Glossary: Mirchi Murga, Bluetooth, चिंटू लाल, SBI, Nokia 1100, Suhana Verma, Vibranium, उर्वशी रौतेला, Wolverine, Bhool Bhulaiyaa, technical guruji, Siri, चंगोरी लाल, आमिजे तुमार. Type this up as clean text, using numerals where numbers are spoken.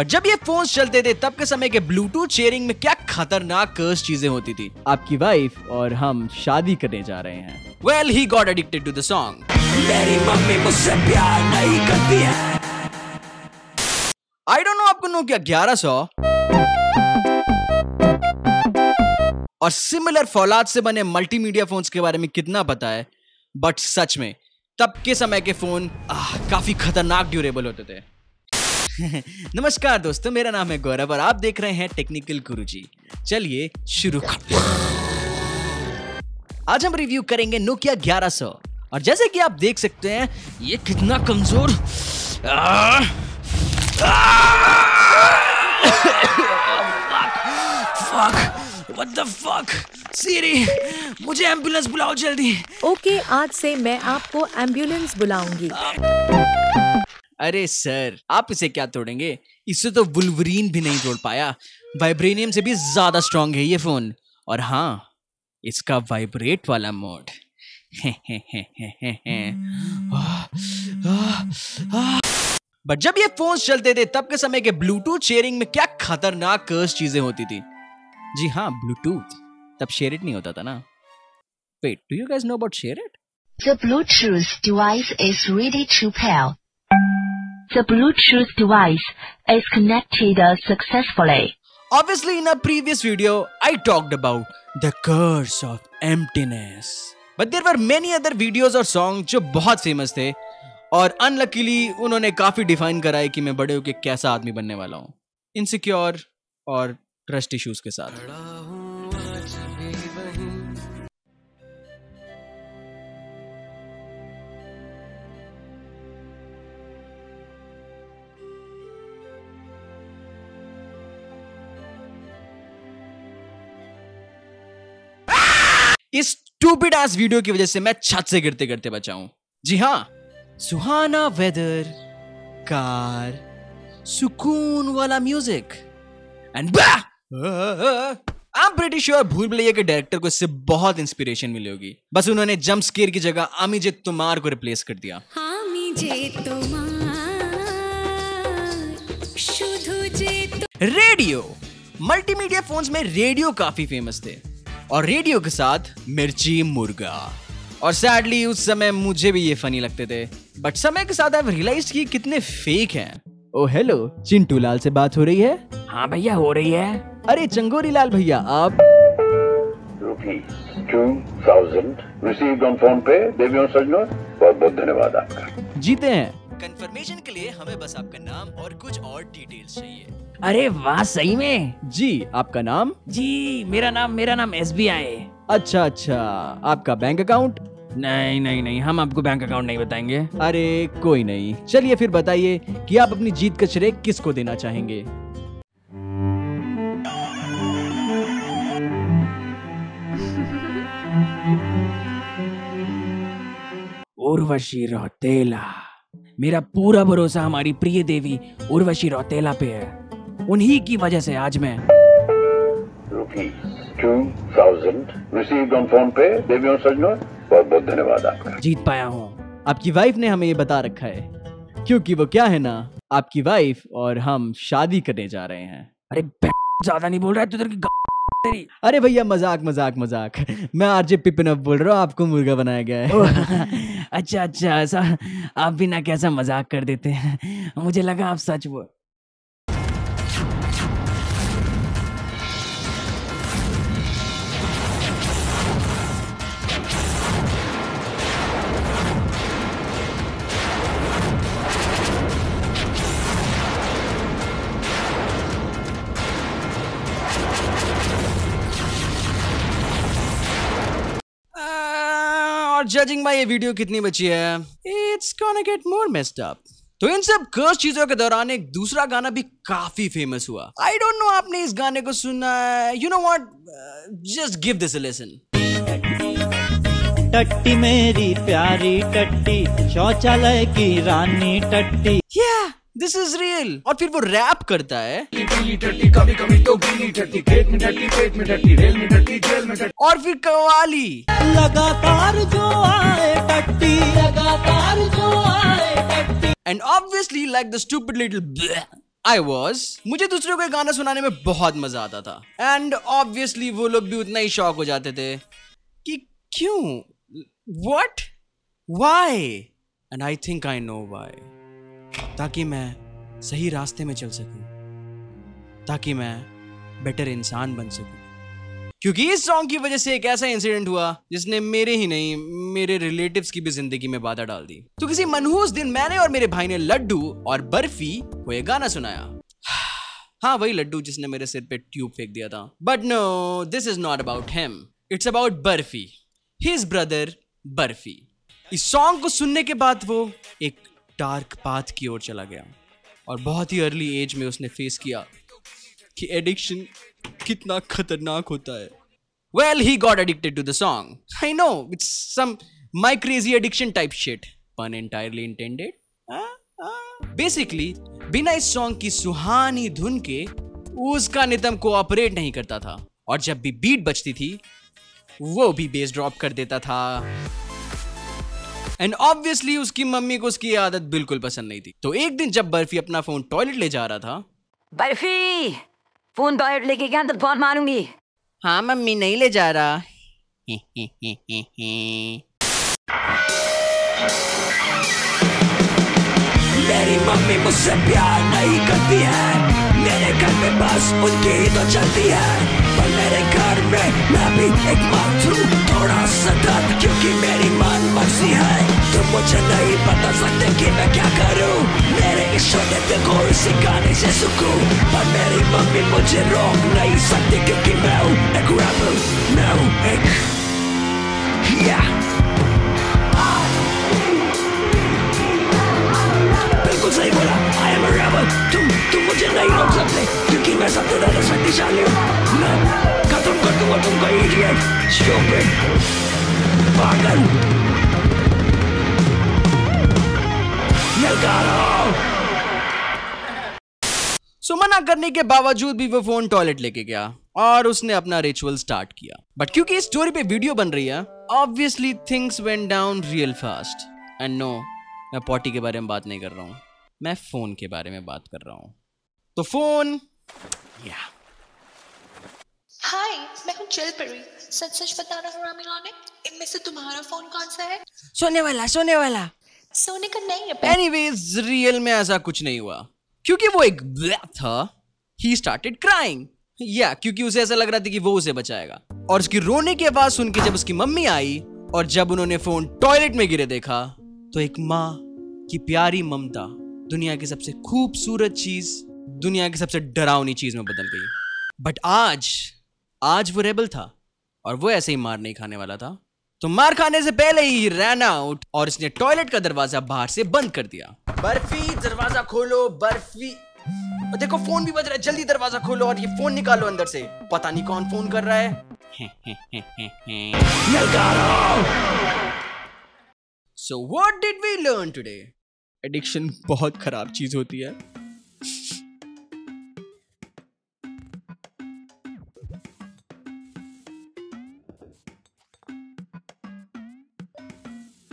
पर जब ये फोन चलते थे तब के समय के ब्लूटूथ शेयरिंग में क्या खतरनाक कर्स चीजें होती थी। आपकी वाइफ और हम शादी करने जा रहे हैं। Well he got addicted to the song. मेरी मम्मी मुझसे प्यार नहीं करती है। आई डोंट नो आपको नोकिया 1100 और सिमिलर फौलाद से बने मल्टीमीडिया फोन्स के बारे में कितना पता है, बट सच में तब के समय के फोन काफी खतरनाक ड्यूरेबल होते थे। नमस्कार दोस्तों, मेरा नाम है गौरव और आप देख रहे हैं टेक्निकल गुरुजी। चलिए शुरू करते हैं। आज हम रिव्यू करेंगे नोकिया 1100 और जैसे कि आप देख सकते हैं ये कितना कमजोर What the fuck? Siri, मुझे एम्बुलेंस बुलाओ जल्दी। ओके, आज से मैं आपको एम्बुलेंस बुलाऊंगी। अरे सर, आप इसे क्या तोड़ेंगे? इससे तो वुल्वरीन भी नहीं तोड़ पाया। वाइब्रेनियम से भी ज्यादा स्ट्रॉन्ग है ये फोन। और हाँ, इसका वाइब्रेट वाला मोड। बट जब ये फोन्स चलते थे तब के समय के ब्लूटूथ शेयरिंग में क्या खतरनाक कर्स चीजें होती थी। जी हाँ, ब्लूटूथ तब शेयर इट नहीं होता था ना। Wait, do you guys know about share it? The Bluetooth device is ready to pair. The Bluetooth device is connected successfully. Obviously, in a previous video, I talked about the curse of emptiness. But there were many other videos or songs जो बहुत famous थे और unluckily उन्होंने काफी define कराया कि मैं बड़े होके कैसा आदमी बनने वाला हूँ, इनसिक्योर और ट्रस्ट इश्यूज के साथ। इस स्टूपिड एस वीडियो की वजह से मैं छत से गिरते गिरते बचा हूं। जी हाँ, सुहाना वेदर, कार, सुकून वाला music and I am pretty sure Bhool Bhulaiyaa के डायरेक्टर को इससे बहुत इंस्पिरेशन मिली होगी। बस उन्होंने जंप स्केयर की जगह आमिजे तुमार को रिप्लेस कर दिया। रेडियो, मल्टीमीडिया फोन्स में रेडियो काफी फेमस थे और रेडियो के साथ मिर्ची मुर्गा। और सैडली उस समय मुझे भी ये फनी लगते थे, बट समय के साथ आई हैव रियलाइज्ड कि कितने फेक हैं। ओ हेलो, चिंटू लाल से बात हो रही है? हाँ भैया, हो रही है। अरे चंगोरी लाल भैया, आप ₹2000 रिसीव्ड ऑन फोन पे देवियों सजनों, बहुत बहुत धन्यवाद आपका, जीते हैं। कंफर्मेशन के लिए हमें बस आपका नाम और कुछ और डिटेल्स चाहिए। अरे वाह, सही में? जी, आपका नाम? जी, मेरा नाम SBI। अच्छा, आपका बैंक अकाउंट? नहीं, हम आपको बैंक अकाउंट नहीं बताएंगे। अरे कोई नहीं, चलिए फिर बताइए कि आप अपनी जीत का श्रेय किसको देना चाहेंगे। उर्वशी रौतेला, मेरा पूरा भरोसा हमारी प्रिय देवी उर्वशी रौतेला पे है। उन्हीं की वजह से आज मैं ₹2000 रिसीव्ड ऑन फोन पे देवियों सजनों, बहुत बहुत धन्यवाद आपका, जीत पाया हूँ। आपकी वाइफ ने हमें ये बता रखा है क्योंकि वो क्या है ना, आपकी वाइफ और हम शादी करने जा रहे हैं। अरे ज्यादा नहीं बोल रहा है, तेरी। अरे भैया, मजाक। मैं आरजे पिपिन बोल रहा हूँ, आपको मुर्गा बनाया गया है। अच्छा, ऐसा आप भी ना कैसा मजाक कर देते हैं, मुझे लगा आप सच बोल। जजिंग बाय ये वीडियो कितनी बची है, it's gonna get more messed up. तो इन सब कर्स चीजों के दौरान एक दूसरा गाना भी काफी फेमस हुआ। आई डोंट नो आपने इस गाने को सुना है। You know what, just give this a listen. टट्टी मेरी प्यारी टट्टी, शौचालय की रानी टट्टी, या दिस इज रियल। और फिर वो रैप करता है और फिर कव्वाली लगातार जो आए टट्टी and obviously like the stupid little I was, मुझे दूसरों को गाना सुनाने में बहुत मजा आता था एंड ऑब्वियसली वो लोग भी उतना ही शौक हो जाते थे कि क्यों, what, why, and I think I know why, ताकि मैं सही रास्ते में चल सकूं, ताकि मैं बेटर इंसान बन सकूं। क्योंकि इस सॉन्ग की वजह से एक ऐसा इंसिडेंट हुआ जिसने मेरे ही नहीं मेरे रिलेटिव्स की भी जिंदगी में बाधा डाल दी। तो किसी मनहूस दिन मैंने और मेरे भाई ने लड्डू और बर्फी को ये गाना सुनाया। हाँ, वही लड्डू जिसने मेरे सिर पे ट्यूब फेंक दिया था। But no, this is not about him, it's about Barfi, his brother Barfi. इस सॉन्ग को सुनने के बाद वो एक डार्क पाथ की ओर चला गया और बहुत ही अर्ली एज में उसने फेस किया कि एडिक्शन कितना खतरनाक होता है। Well, he got addicted to the song. I know it's some my crazy addiction type shit, pun entirely intended. Basically बिना इस सॉन्ग की सुहानी धुन के उसका नितम कोऑपरेट नहीं करता था और जब भी बीट बजती थी वो भी बेस ड्रॉप कर देता था। एंड ऑब्वियसली उसकी मम्मी को उसकी आदत बिल्कुल पसंद नहीं थी। तो एक दिन जब बर्फी अपना फोन टॉयलेट ले जा रहा था, बर्फी फोन टॉयलेट लेके गया, अंदर फोन मारूंगी। हाँ मम्मी, नहीं ले जा रहा। मेरी मम्मी मुझसे प्यार नहीं करती है, मेरे घर में बस उनकी ही तो चलती है, पर मेरे घर में मैं भी एक मर्द हूँ, थोड़ा सा दर्द क्योंकि मेरी मन मर्जी है। तुम मुझे नहीं बता सकते कि मैं क्या करूँ, मेरे ईश्वर ने देखो इसी गाने से सुकून, पर मेरी मम्मी मुझे रोक नहीं सकती क्योंकि मैं हूँ एक रैपर, मैं हूँ एक सही बोला, I am a rebel। तुम मुझे नहीं रोक सकते क्योंकि मैं सबसे ज्यादा शक्तिशाली हूँ। मैं खत्म कर दूंगा तुमको, इडियट, स्टूपिड, पागल। सो मना करने के बावजूद भी वो फोन टॉयलेट लेके गया और उसने अपना रिचुअल स्टार्ट किया। बट क्योंकि इस स्टोरी पे वीडियो बन रही है, obviously things went down real fast. And no, मैं पॉटी के बारे में बात नहीं कर रहा हूँ, मैं फोन के बारे में बात कर रहा हूँ। तो फोन, या हाय, मैं हूँ चिलपरी, सच बताना हरामीलाने, इनमें से तुम्हारा फोन कौन सा है? सोने वाला। सोने का नहीं है। एनीवेज, रियल में ऐसा कुछ नहीं हुआ क्योंकि वो एक ब्लैक था। ही स्टार्टेड क्राइंग, या क्योंकि उसे ऐसा लग रहा था कि वो उसे बचाएगा। और उसकी रोने की आवाज सुन के जब उसकी मम्मी आई और जब उन्होंने फोन टॉयलेट में गिरे देखा, तो एक माँ की प्यारी ममता दुनिया की सबसे खूबसूरत चीज, दुनिया की सबसे डरावनी चीज में बदल गई। बट आज वो रेबल था और वो ऐसे ही मार नहीं खाने वाला था। तो मार खाने से पहले ही रैन आउट और इसने टॉयलेट का दरवाजा बाहर से बंद कर दिया। बर्फी दरवाजा खोलो, बर्फी देखो फोन भी बज रहा है, जल्दी दरवाजा खोलो और ये फोन निकालो अंदर से, पता नहीं कौन फोन कर रहा है। So what did we learn today? Addiction बहुत खराब चीज होती है।